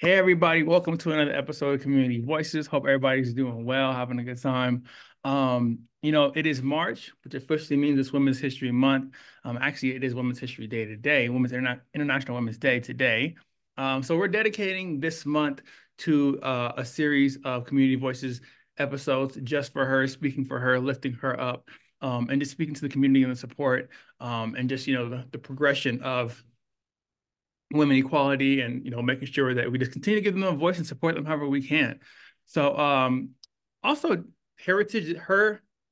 Hey everybody, welcome to another episode of Community Voices. Hope everybody's doing well, having a good time. It is March, which officially means it's Women's History Month. Actually, it is Women's History Day today, International Women's Day today. So we're dedicating this month to a series of Community Voices episodes just for her, speaking for her, lifting her up, and just speaking to the community and the support, and just, the progression of women equality and, making sure that we just continue to give them a voice and support them however we can. So also heritage,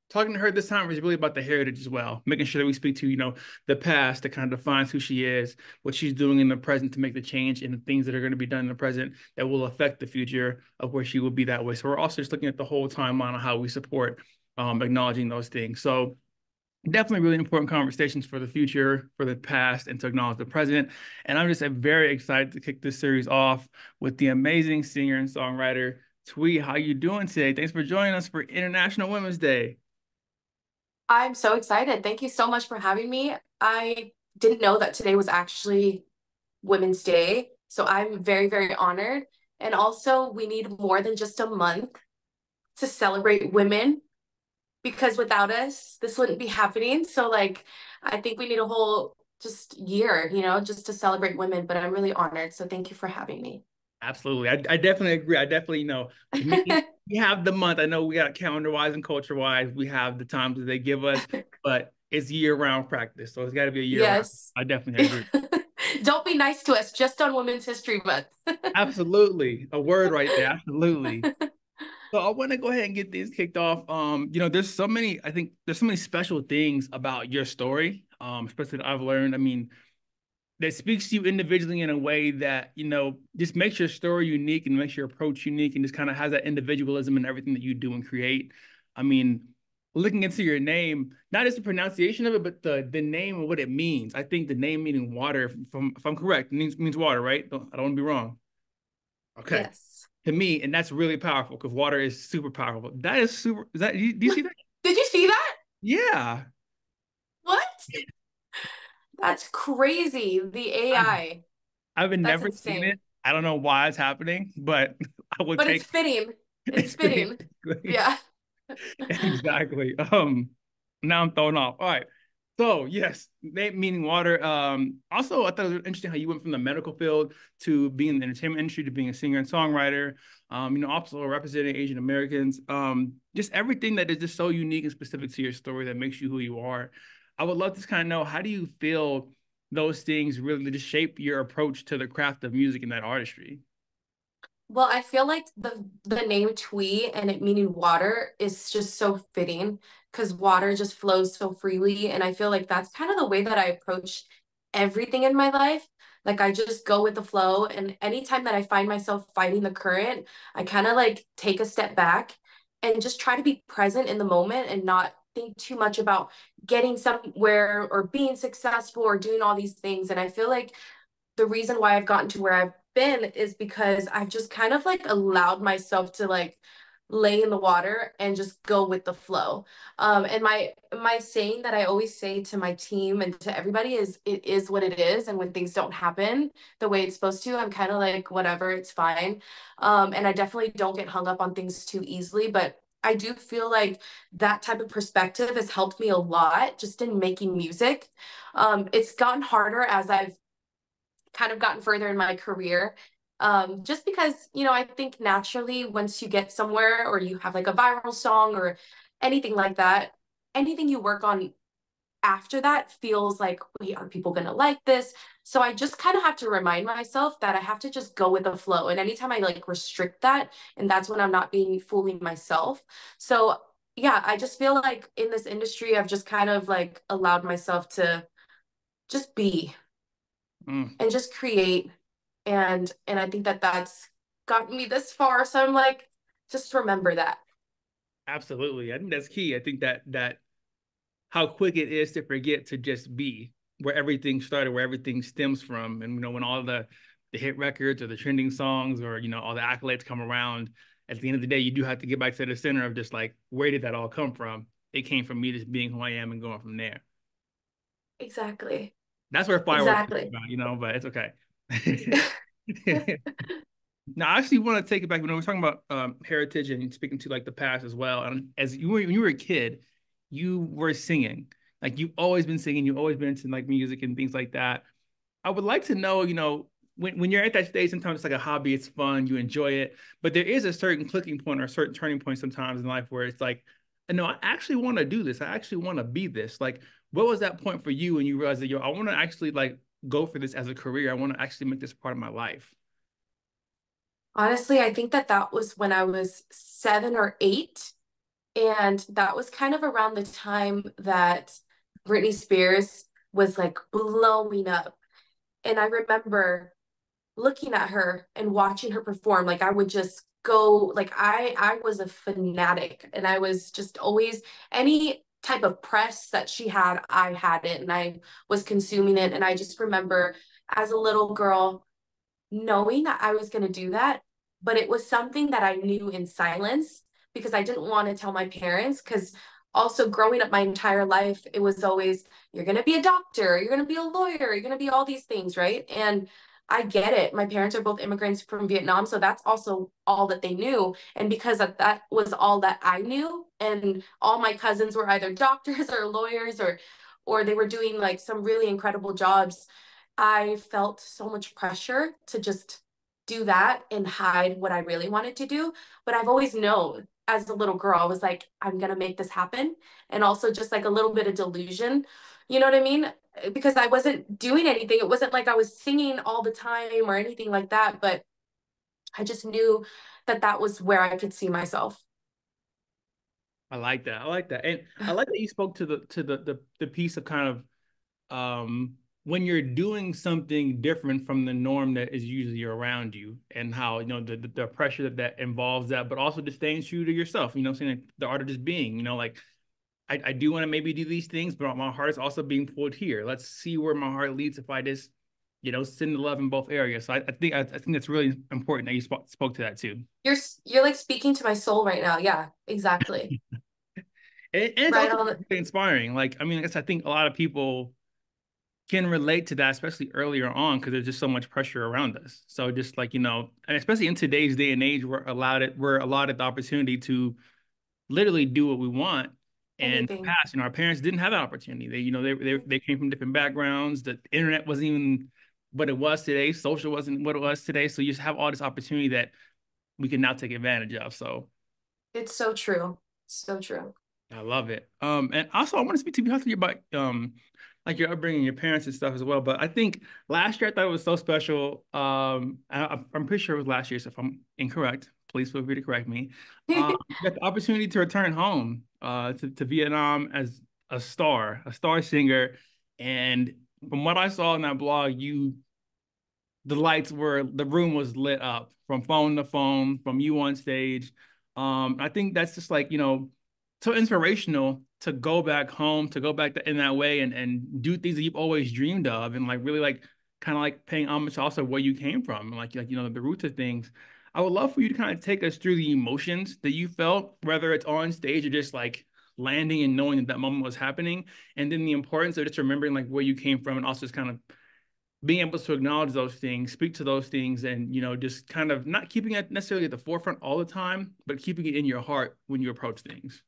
talking to her this time was really about the heritage as well, making sure that we speak to, the past that kind of defines who she is, what she's doing in the present to make the change and the things that are going to be done in the present that will affect the future of where she will be that way. So we're also just looking at the whole timeline on how we support acknowledging those things. So definitely really important conversations for the future, for the past, and to acknowledge the present. And I'm just very excited to kick this series off with the amazing singer and songwriter, Thuy. How you doing today? Thanks for joining us for International Women's Day. I'm so excited. Thank you so much for having me. I didn't know that today was actually Women's Day, so I'm very, very honored. And also, we need more than just a month to celebrate women, because without us, this wouldn't be happening. So I think we need a whole year, just to celebrate women, but I'm really honored. So thank you for having me. Absolutely. I definitely agree. I definitely know we have the month. I know we got calendar wise and culture wise, we have the times that they give us, but it's year round practice. So it's gotta be a year. Yes. Round. I definitely agree. Don't be nice to us just on Women's History Month. Absolutely. A word right there. Absolutely. So I want to go ahead and get these kicked off. There's so many special things about your story, especially that I've learned. That speaks to you individually in a way that, just makes your story unique and makes your approach unique and just kind of has that individualism in everything that you do and create. Looking into your name, not just the pronunciation of it, but the name and what it means. I think the name meaning water, if I'm correct, means water, right? I don't want to be wrong. Okay. Yes. To me, and that's really powerful because water is super powerful. That is super. Do you see that? Did you see that? Yeah. What? That's crazy. The AI. I've never seen it. I don't know why it's happening, but I would. But it's fitting. It's fitting. Yeah. Exactly. Now I'm thrown off. All right. So yes, meaning water. Also, I thought it was interesting how you went from the medical field to being in the entertainment industry to being a singer and songwriter. Also representing Asian Americans. Just everything that is just so unique and specific to your story that makes you who you are. I would love to kind of know, how do you feel those things really just shape your approach to the craft of music and that artistry? Well, I feel like the name Thuy and it meaning water is just so fitting because water just flows so freely. And I feel like that's kind of the way that I approach everything in my life. I just go with the flow. And anytime that I find myself fighting the current, I kind of take a step back and just try to be present in the moment and not think too much about getting somewhere or being successful or doing all these things. And I feel like the reason why I've gotten to where I've been is because I've just kind of allowed myself to lay in the water and just go with the flow. And my saying that I always say to my team and to everybody is, it is what it is. And when things don't happen the way it's supposed to, I'm kind of whatever, it's fine. And I definitely don't get hung up on things too easily, but I do feel like that type of perspective has helped me a lot just in making music. It's gotten harder as I've kind of gotten further in my career, just because I think naturally once you get somewhere or you have a viral song or anything like that, anything you work on after that feels like, wait, are people gonna like this? So I just kind of have to remind myself that I have to just go with the flow, and anytime I restrict that, and that's when I'm not being fully myself. So yeah, I just feel like in this industry I've just kind of allowed myself to just be. And just create, and I think that that's gotten me this far. So I'm just remember that. Absolutely. I think that's key. I think that how quick it is to forget to just be, where everything started, where everything stems from. And when all the hit records or the trending songs or all the accolades come around, at the end of the day you do have to get back to the center of just where did that all come from? It came from me just being who I am and going from there. Exactly. That's where fireworks, exactly. About, but it's okay. Now, I actually want to take it back. When we're talking about heritage and speaking to like the past as well. And as you were, when you were a kid, you were singing. Like you've always been singing. You've always been into like music and things like that. I would like to know, you know, when you're at that stage, sometimes it's like a hobby. It's fun. You enjoy it. But there is a certain clicking point or a certain turning point sometimes in life where it's like, no, I actually want to do this. I actually want to be this. Like, what was that point for you when you realized that, yo, I want to actually like go for this as a career. I want to actually make this part of my life. Honestly, I think that was when I was 7 or 8. And that was kind of around the time that Britney Spears was like blowing up. And I remember looking at her and watching her perform. Like I would just go, like I was a fanatic, and I was just always, any type of press that she had, I had it, and I was consuming it. And I just remember as a little girl knowing that I was going to do that, but it was something that I knew in silence because I didn't want to tell my parents. Because also growing up my entire life, it was always, you're going to be a doctor, you're going to be a lawyer, you're going to be all these things, right? And I get it. My parents are both immigrants from Vietnam, so that's also all that they knew. And because of that was all that I knew, and all my cousins were either doctors or lawyers or they were doing like some really incredible jobs, I felt so much pressure to just do that and hide what I really wanted to do. But I've always known as a little girl, I was like, I'm going to make this happen. And also just like a little bit of delusion, you know what I mean? Because I wasn't doing anything. It wasn't like I was singing all the time or anything like that, but I just knew that was where I could see myself. I like that. I like that. And I like that you spoke to the piece of kind of, when you're doing something different from the norm that is usually around you, and how, you know, the pressure that involves that, but also just staying true to yourself, you know what I'm saying? Like the art of just being, you know, like, I do want to maybe do these things, but my heart is also being pulled here. Let's see where my heart leads if I just, you know, send the love in both areas. So I think that's really important that you spoke to that too. You're like speaking to my soul right now. Yeah, exactly. and right, it's really inspiring. Like, I mean, I guess I think a lot of people can relate to that, especially earlier on, because there's just so much pressure around us. So just like, you know, and especially in today's day and age, we're allotted the opportunity to literally do what we want. And in the past, you know, our parents didn't have that opportunity. They, you know, they came from different backgrounds. The internet wasn't even what it was today. Social wasn't what it was today. So you just have all this opportunity that we can now take advantage of. So it's so true. So true. I love it. And also I want to speak to you about like your upbringing, your parents and stuff as well. But I think last year I thought it was so special. I'm pretty sure it was last year. So if I'm incorrect, please feel free to correct me. You got the opportunity to return home to Vietnam as a star singer. And from what I saw in that blog, the room was lit up from phone to phone, from you on stage. I think that's just like, you know, so inspirational to go back home, to go back in that way and do things that you've always dreamed of, and like really like kind of like paying homage to also where you came from, like you know, the roots of things. I would love for you to kind of take us through the emotions that you felt, whether it's on stage or just like landing and knowing that moment was happening. And then the importance of just remembering like where you came from, and also just kind of being able to acknowledge those things, speak to those things, and, you know, just kind of not keeping it necessarily at the forefront all the time, but keeping it in your heart when you approach things.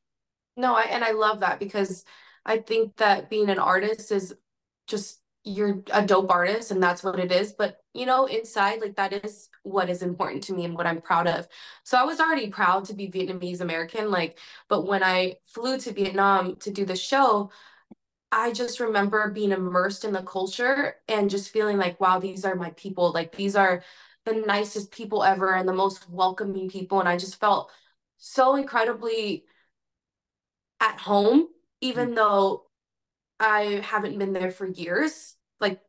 No, I love that, because I think that being an artist is just, you're a dope artist and that's what it is. But, you know, inside, like, that is what is important to me and what I'm proud of. So I was already proud to be Vietnamese American, like, but when I flew to Vietnam to do the show, I just remember being immersed in the culture and just feeling like, wow, these are my people. Like, these are the nicest people ever and the most welcoming people. And I just felt so incredibly at home, even though I haven't been there for years, like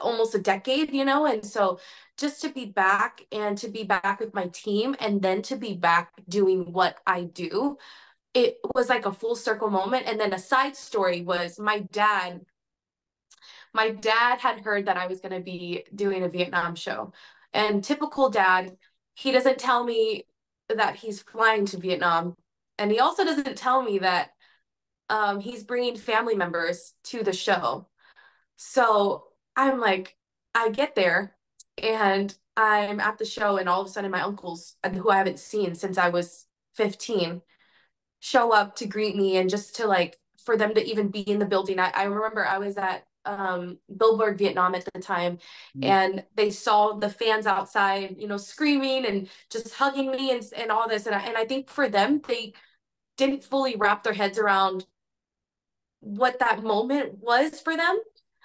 almost a decade, you know? And so just to be back, and to be back with my team, and then to be back doing what I do, it was like a full circle moment. And then a side story was my dad had heard that I was going to be doing a Vietnam show, and typical dad, he doesn't tell me that he's flying to Vietnam. And he also doesn't tell me that he's bringing family members to the show. So I'm like, I get there and I'm at the show, and all of a sudden my uncles, who I haven't seen since I was 15, show up to greet me, and just to like, for them to even be in the building. I remember I was at Billboard Vietnam at the time, and they saw the fans outside, you know, screaming and just hugging me and all this. And I think for them, they didn't fully wrap their heads around what that moment was for them.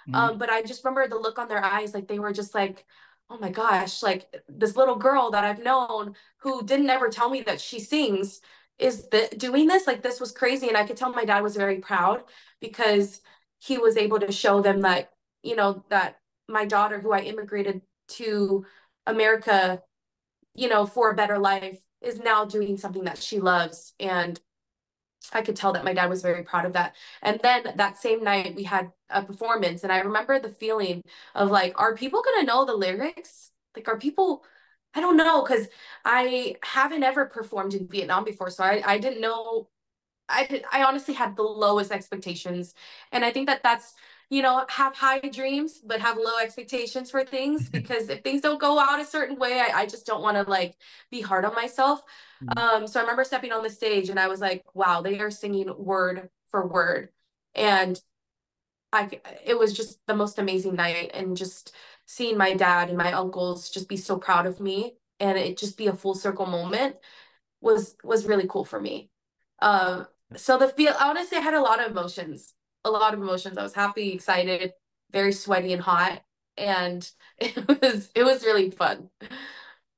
But I just remember the look on their eyes, like they were just like, oh my gosh, like this little girl that I've known who didn't ever tell me that she sings is doing this. Like, this was crazy. And I could tell my dad was very proud, because he was able to show them that, you know, that my daughter, who I immigrated to America, you know, for a better life, is now doing something that she loves. And I could tell that my dad was very proud of that. And then that same night we had a performance, and I remember the feeling of like, are people going to know the lyrics? Like, are people, I don't know. 'Cause I haven't ever performed in Vietnam before. So I didn't know. I honestly had the lowest expectations. And I think that that's, you know, have high dreams, but have low expectations for things, because if things don't go out a certain way, I just don't want to like be hard on myself. So I remember stepping on the stage, and I was like, wow, they are singing word for word. And it was just the most amazing night, and just seeing my dad and my uncles just be so proud of me, and it just be a full circle moment was really cool for me. So the feel, honestly, I had a lot of emotions. I was happy, excited, very sweaty and hot, and it was really fun.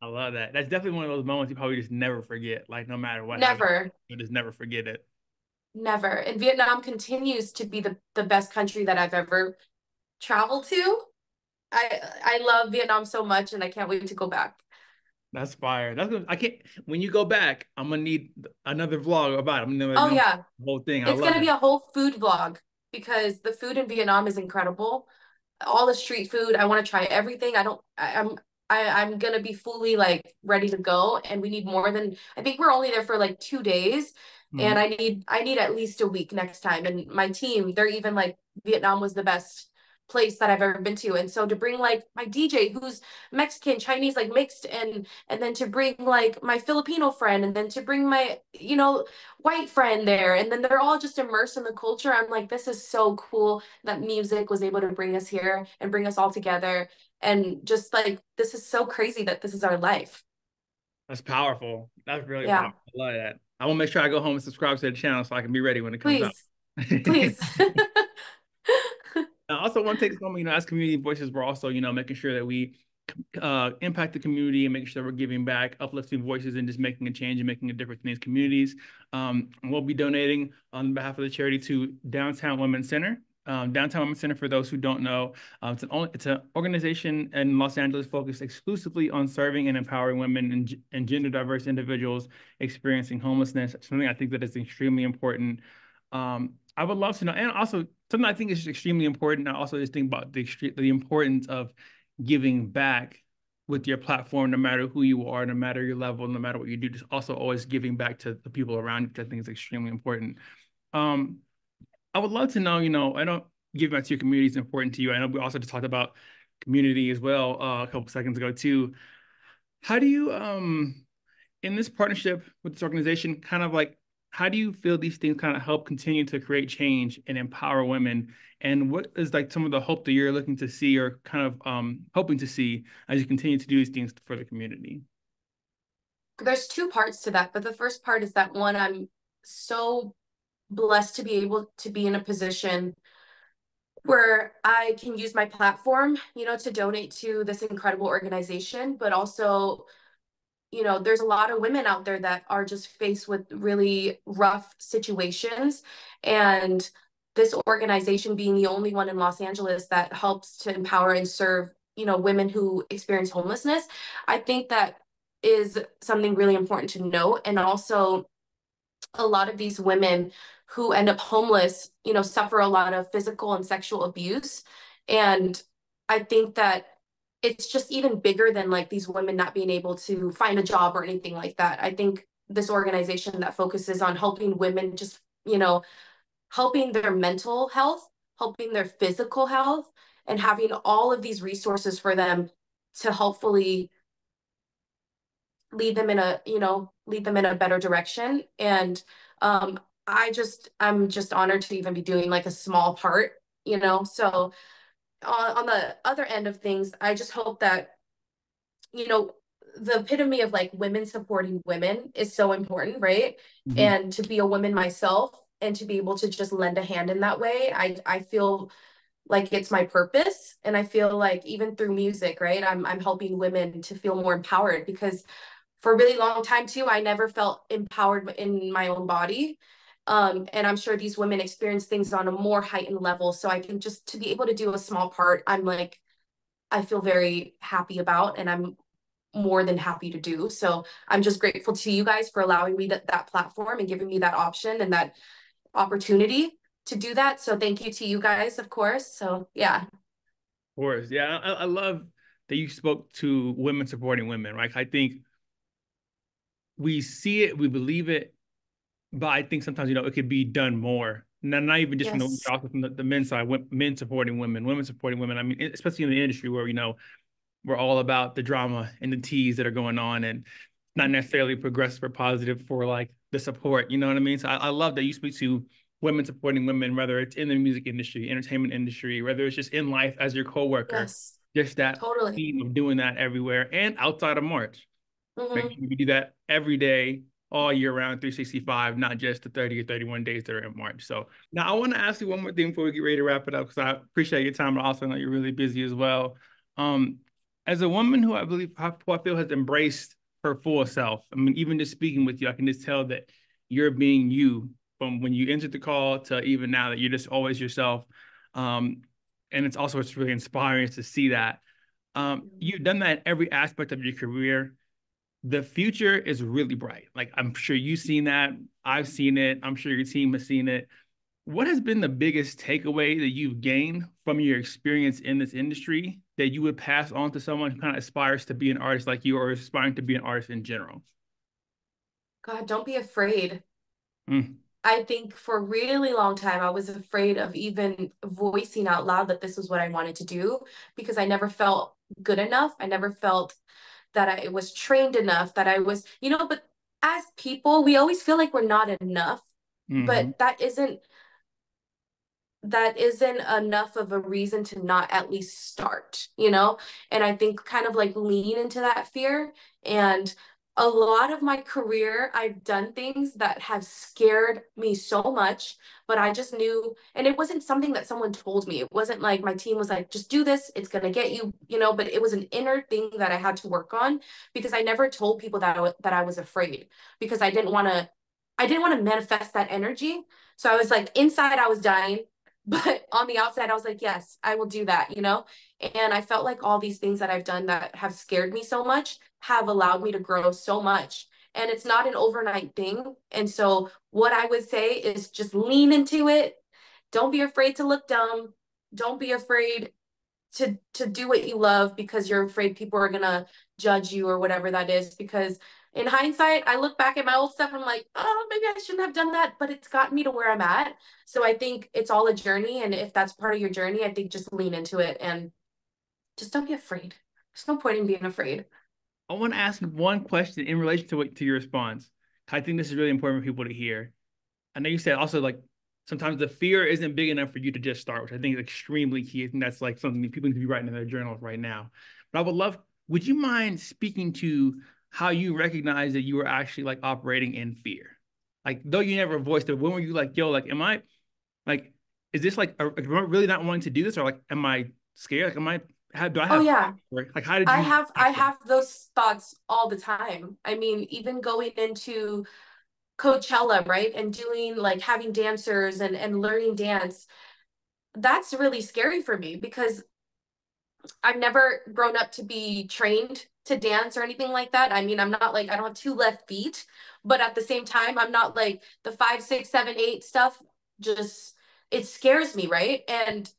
I love that. That's definitely one of those moments you probably just never forget, like no matter what. Never. You just never forget it. Never. And Vietnam continues to be the best country that I've ever traveled to. I love Vietnam so much, and I can't wait to go back. That's fire. I can't. When you go back, I'm gonna need another vlog about it. The whole thing. It's gonna be a whole food vlog, because the food in Vietnam is incredible. All the street food. I want to try everything. I'm gonna be fully like ready to go, and we need more than. I think we're only there for like 2 days, and I need at least a week next time. And my team, they're even like, Vietnam was the best place that I've ever been to, and so to bring like my DJ, who's Mexican, Chinese, like mixed, and then to bring like my Filipino friend, and then to bring my, you know, white friend there, and then they're all just immersed in the culture. I'm like, this is so cool that music was able to bring us here and bring us all together, and just like, this is so crazy that this is our life. That's powerful. That's really powerful. I love that. I want to make sure I go home and subscribe to the channel so I can be ready when it comes out. Please. I also want to take this moment, you know, as Community Voices, we're also, you know, making sure that we impact the community and make sure that we're giving back, uplifting voices, and just making a change and making a difference in these communities. We'll be donating on behalf of the charity to Downtown Women's Center. Downtown Women's Center, for those who don't know, it's an organization in Los Angeles focused exclusively on serving and empowering women and gender diverse individuals experiencing homelessness. Something I think that is extremely important. I would love to know, and also something I think is extremely important. I also just think about the importance of giving back with your platform, no matter who you are, no matter your level, no matter what you do, just also always giving back to the people around you, which I think is extremely important. I would love to know, you know, I know giving back to your community is important to you. I know we also just talked about community as well a couple seconds ago too. How do you, in this partnership with this organization, kind of like, how do you feel these things kind of help continue to create change and empower women? And what is like some of the hope that you're looking to see, or kind of hoping to see, as you continue to do these things for the community? There's two parts to that. But the first part is that, one, I'm so blessed to be able to be in a position where I can use my platform, you know, to donate to this incredible organization, but also, you know, there's a lot of women out there that are just faced with really rough situations. And this organization being the only one in Los Angeles that helps to empower and serve, you know, women who experience homelessness, I think that is something really important to note. And also, a lot of these women who end up homeless, you know, suffer a lot of physical and sexual abuse. And I think that it's just even bigger than like these women not being able to find a job or anything like that. I think this organization that focuses on helping women, just, you know, helping their mental health, helping their physical health, and having all of these resources for them to hopefully lead them in a, you know, lead them in a better direction. And I'm just honored to even be doing like a small part, you know. So on the other end of things, I just hope that, you know, the epitome of like women supporting women is so important, right? Mm-hmm. And to be a woman myself and to be able to just lend a hand in that way, I feel like it's my purpose. And I feel like even through music, right, I'm helping women to feel more empowered, because for a really long time too, I never felt empowered in my own body. And I'm sure these women experience things on a more heightened level. So I can just, to be able to do a small part, I'm like, I feel very happy about, and I'm more than happy to do. So I'm just grateful to you guys for allowing me that platform and giving me that option and that opportunity to do that. So thank you to you guys, of course. So yeah. Of course. Yeah. I love that you spoke to women supporting women, right? I think we see it, we believe it, but I think sometimes, you know, it could be done more. Not even just, yes, from the men's side, men supporting women, women supporting women. I mean, especially in the industry where, you know, we're all about the drama and the teas that are going on, and not necessarily progressive or positive for like the support, you know what I mean? So I love that you speak to women supporting women, whether it's in the music industry, entertainment industry, whether it's just in life as your coworker, yes, just that totally theme of doing that everywhere and outside of March. Mm-hmm. Make sure you do that every day, all year round, 365, not just the 30 or 31 days that are in March. So now I want to ask you one more thing before we get ready to wrap it up, because I appreciate your time, but also I know you're really busy as well. As a woman who I believe, who I feel has embraced her full self, I mean, even just speaking with you, I can just tell that you're being you from when you entered the call to even now, that you're just always yourself. And it's really inspiring to see that. You've done that in every aspect of your career. The future is really bright. Like, I'm sure you've seen that. I've seen it. I'm sure your team has seen it. What has been the biggest takeaway that you've gained from your experience in this industry that you would pass on to someone who kind of aspires to be an artist like you, or is aspiring to be an artist in general? God, don't be afraid. Mm. I think for a really long time, I was afraid of even voicing out loud that this was what I wanted to do, because I never felt good enough. I never felt that I was trained enough, that I was, you know, but as people, we always feel like we're not enough, mm-hmm, but that isn't enough of a reason to not at least start, you know? And I think kind of like lean into that fear. And a lot of my career, I've done things that have scared me so much, but I just knew, and it wasn't something that someone told me. It wasn't like my team was like, just do this, it's going to get you, you know, but it was an inner thing that I had to work on, because I never told people that I was afraid, because I didn't want to manifest that energy. So I was like, inside I was dying, but on the outside, I was like, yes, I will do that, you know? And I felt like all these things that I've done that have scared me so much have allowed me to grow so much. And it's not an overnight thing. And so what I would say is just lean into it. Don't be afraid to look dumb. Don't be afraid to do what you love because you're afraid people are going to judge you or whatever that is. Because in hindsight, I look back at my old stuff and I'm like, oh, maybe I shouldn't have done that, but it's gotten me to where I'm at. So I think it's all a journey. And if that's part of your journey, I think just lean into it and just don't be afraid. There's no point in being afraid. I want to ask one question in relation to your response. I think this is really important for people to hear. I know you said also, like, sometimes the fear isn't big enough for you to just start, which I think is extremely key. I think that's like something that people need to be writing in their journals right now. But I would you mind speaking to how you recognize that you were actually like operating in fear? Like, though you never voiced it, when were you like, yo, like, am I, like, is this like, am I really not wanting to do this? Or like, am I scared? Like, do I have oh, yeah. Like, how did you? I have those thoughts all the time. I mean, even going into Coachella, right? And doing like having dancers and learning dance, that's really scary for me because I've never grown up to be trained to dance or anything like that. I mean, I'm not like, I don't have two left feet, but at the same time, I'm not like the 5, 6, 7, 8 stuff. Just, it scares me, right? And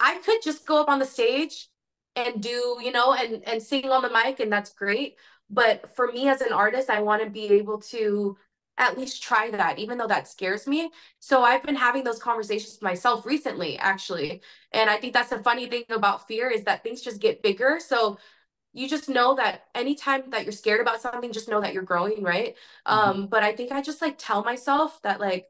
I could just go up on the stage and do, you know, and sing on the mic, and that's great. But for me as an artist, I want to be able to at least try that, even though that scares me. So I've been having those conversations with myself recently, actually. And I think that's the funny thing about fear is that things just get bigger. So you just know that anytime that you're scared about something, just know that you're growing, right? But I think I just like tell myself that like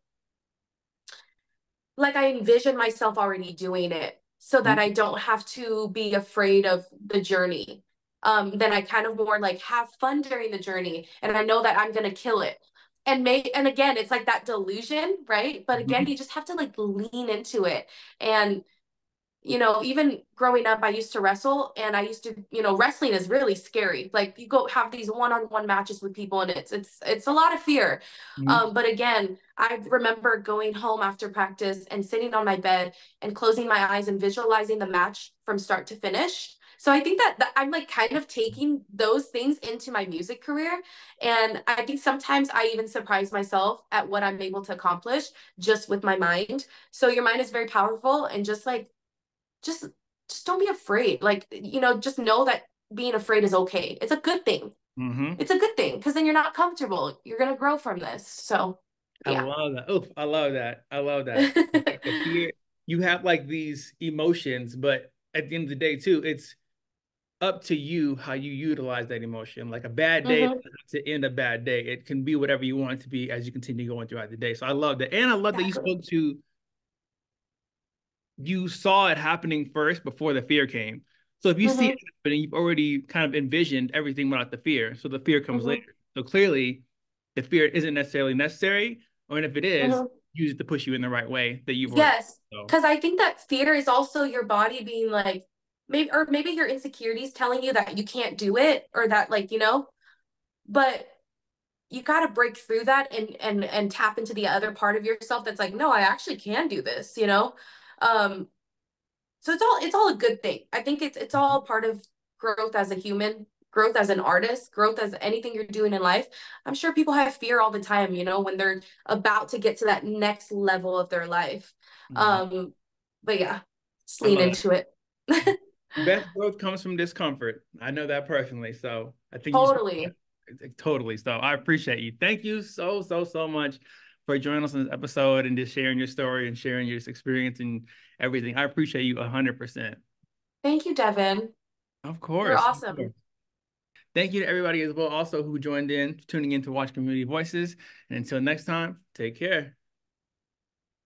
I envision myself already doing it so that I don't have to be afraid of the journey. Then I kind of more like have fun during the journey, and I know that I'm going to kill it. And again, it's like that delusion, right? But again, you just have to like lean into it. And, you know, even growing up, I used to wrestle, and I used to, you know, wrestling is really scary. Like you go have these one-on-one matches with people, and it's a lot of fear. But again, I remember going home after practice and sitting on my bed and closing my eyes and visualizing the match from start to finish. So I think that I'm like kind of taking those things into my music career. And I think sometimes I even surprise myself at what I'm able to accomplish just with my mind. So your mind is very powerful, and just like, just don't be afraid. Like, you know, just know that being afraid is okay. It's a good thing. It's a good thing, because then you're not comfortable. You're going to grow from this. So yeah. I love that. Oh, I love that. I love that. You have like these emotions, but at the end of the day too, it's up to you how you utilize that emotion. Like a bad day to end a bad day. It can be whatever you want it to be as you continue going throughout the day. So I love that. And I love that you spoke to, you saw it happening first before the fear came. So if you see it happening, you've already kind of envisioned everything without the fear. So the fear comes later. So clearly the fear isn't necessarily necessary, or if it is, use it to push you in the right way that you've already, because I think that fear is also your body being like, maybe your insecurities telling you that you can't do it, or that like, you know, but you got to break through that and tap into the other part of yourself that's like, no, I actually can do this, you know? So it's all a good thing. I think it's all part of growth as a human, growth as an artist, growth as anything you're doing in life. I'm sure people have fear all the time, you know, when they're about to get to that next level of their life. But yeah, just lean into it. Best growth comes from discomfort. I know that personally. So I think totally. So I appreciate you. Thank you so much for joining us on this episode and just sharing your story and sharing your experience and everything. I appreciate you 100%. Thank you, Devin. Of course. You're awesome. Thank you to everybody as well also who joined in, tuning in to watch Community Voices. And until next time, take care.